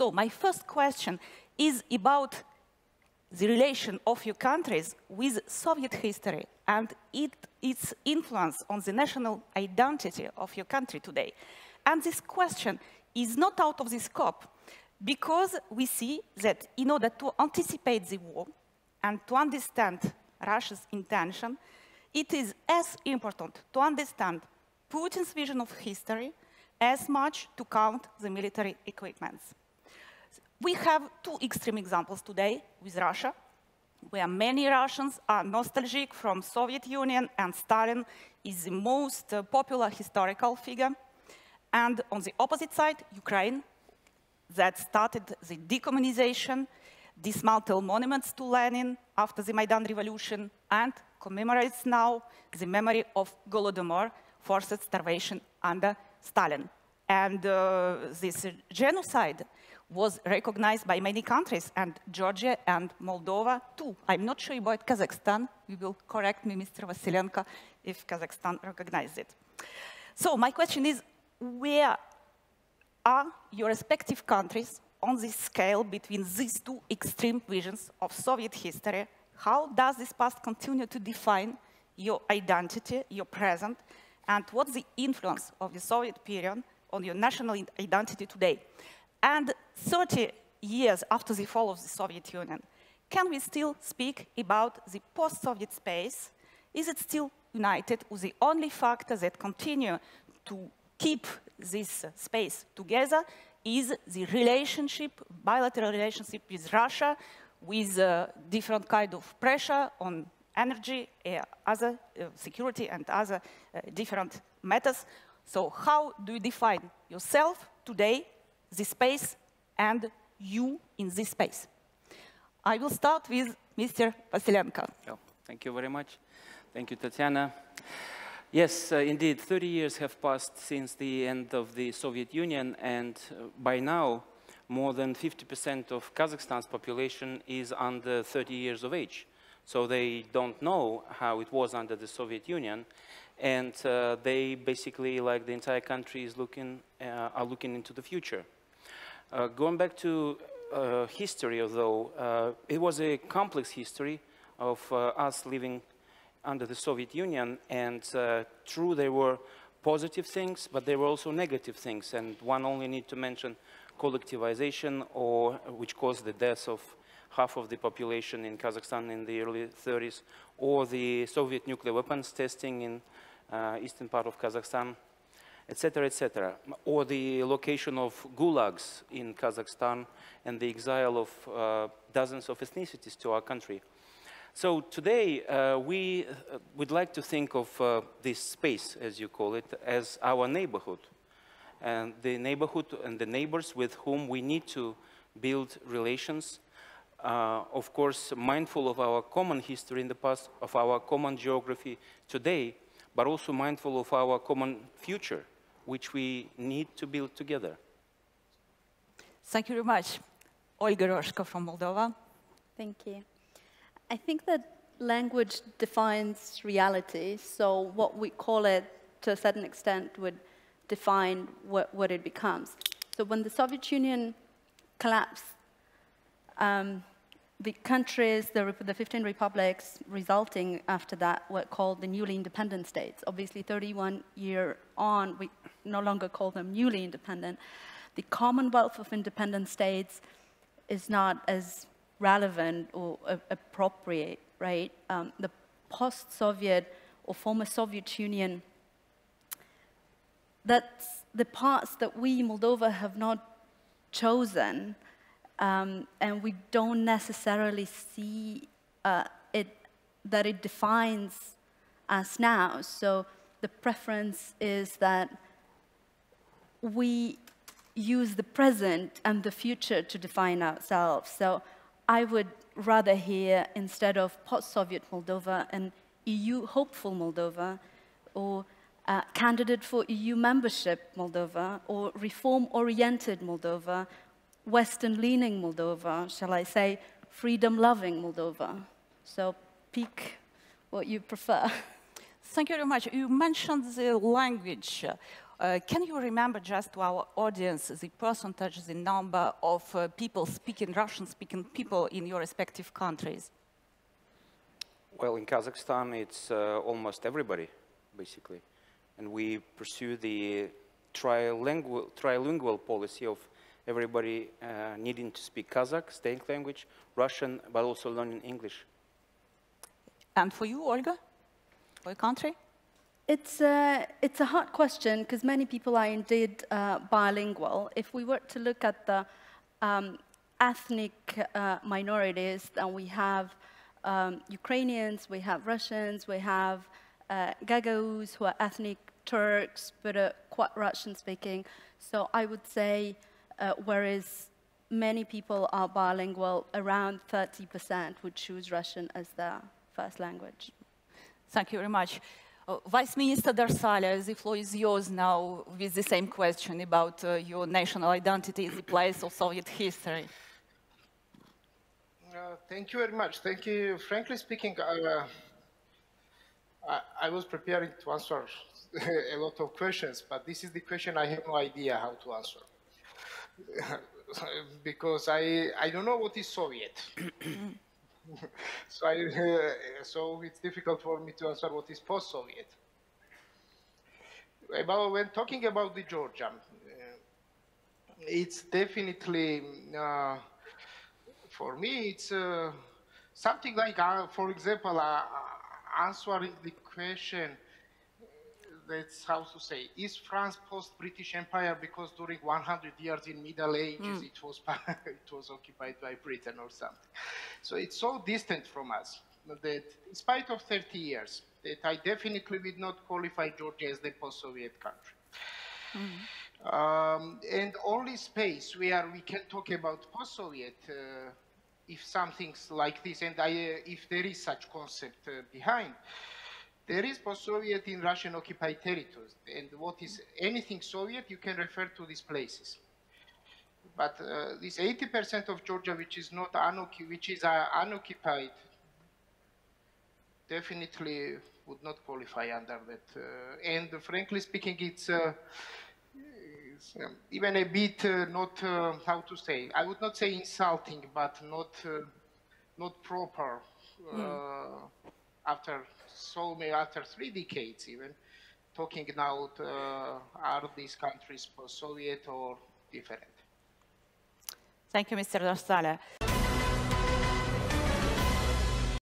So my first question is about the relation of your countries with Soviet history and its influence on the national identity of your country today. And this question is not out of the scope, because we see that in order to anticipate the war and to understand Russia's intention, it is as important to understand Putin's vision of history as much to count the military equipments. We have two extreme examples today with Russia, where many Russians are nostalgic from Soviet Union, and Stalin is the most popular historical figure. And on the opposite side, Ukraine, that started the decommunization, dismantled monuments to Lenin after the Maidan Revolution, and commemorates now the memory of Golodomor, forced starvation under Stalin. And this genocide was recognized by many countries, and Georgia and Moldova too. I'm not sure about Kazakhstan. You will correct me, Mr. Vassilenko, if Kazakhstan recognized it. So my question is, where are your respective countries on this scale between these two extreme visions of Soviet history? How does this past continue to define your identity, your present, and what's the influence of the Soviet period on your national identity today? And 30 years after the fall of the Soviet Union, can we still speak about the post-Soviet space? Is it still united, with the only factors that continue to keep this space together is the relationship, bilateral relationship with Russia, with different kind of pressure on energy, other security, and other different matters. So how do you define yourself today, this space, and you in this space? I will start with Mr. Vassilenko. Oh, thank you very much. Thank you, Tatiana. Yes, indeed, 30 years have passed since the end of the Soviet Union, and by now, more than 50% of Kazakhstan's population is under 30 years of age. So they don't know how it was under the Soviet Union, and they basically, like the entire country, is looking, are looking into the future. Going back to history, although, it was a complex history of us living under the Soviet Union, and true, there were positive things, but there were also negative things, and one only need to mention collectivization, or which caused the death of half of the population in Kazakhstan in the early 30s, or the Soviet nuclear weapons testing in eastern part of Kazakhstan, etc., etc., or the location of gulags in Kazakhstan and the exile of dozens of ethnicities to our country. So today, we would like to think of this space, as you call it, as our neighborhood. And the neighborhood and the neighbors with whom we need to build relations, of course, mindful of our common history in the past, of our common geography today, but also mindful of our common future, which we need to build together. Thank you very much. Olga Rosca from Moldova. Thank you. I think that language defines reality, so what we call it, to a certain extent, would define what it becomes. So when the Soviet Union collapsed, the countries, the 15 republics resulting after that were called the newly independent states. Obviously, 31 years on, we no longer call them newly independent. The Commonwealth of Independent States is not as relevant or appropriate, right? The post-Soviet or former Soviet Union, that's the parts that we, Moldova, have not chosen, and we don't necessarily see that it defines us now. So the preference is that we use the present and the future to define ourselves. So I would rather hear, instead of post-Soviet Moldova, an EU-hopeful Moldova, or candidate for EU membership Moldova, or reform-oriented Moldova, Western-leaning Moldova, shall I say, freedom-loving Moldova. So pick what you prefer. Thank you very much. You mentioned the language. Can you remember just to our audience the percentage, the number of people speaking, Russian-speaking people in your respective countries? Well, in Kazakhstan, it's almost everybody, basically. And we pursue the trilingual policy of everybody needing to speak Kazakh, state language, Russian, but also learning English. And for you, Olga, for your country? It's a hard question because many people are indeed bilingual. If we were to look at the ethnic minorities, then we have Ukrainians, we have Russians, we have Gagauz, who are ethnic Turks, but are quite Russian-speaking. So I would say, whereas many people are bilingual, around 30% would choose Russian as their first language. Thank you very much. Vice Minister Darsalia, the floor is yours now with the same question about your national identity in the place of Soviet history. Thank you very much. Thank you. Frankly speaking, I was preparing to answer a lot of questions, but this is the question I have no idea how to answer. Because I don't know what is Soviet. So, so it's difficult for me to answer what is post-Soviet. When talking about the Georgia, it's definitely, for me, it's something like, for example, answering the question, that's how to say, is France post-British Empire because during 100 years in Middle Ages it was occupied by Britain or something. So it's so distant from us that in spite of 30 years, that I definitely would not qualify Georgia as the post-Soviet country. Mm-hmm. And only space where we can talk about post-Soviet if something's like this, and if there is such concept behind, there is post-Soviet in Russian-occupied territories, and what is anything Soviet, you can refer to these places. But this 80% of Georgia, which is not unoccupied, definitely would not qualify under that. And frankly speaking, it's even a bit not how to say. I would not say insulting, but not proper after. So maybe after 3 decades even, talking now, are these countries post-Soviet or different? Thank you, Mr. Darsalia.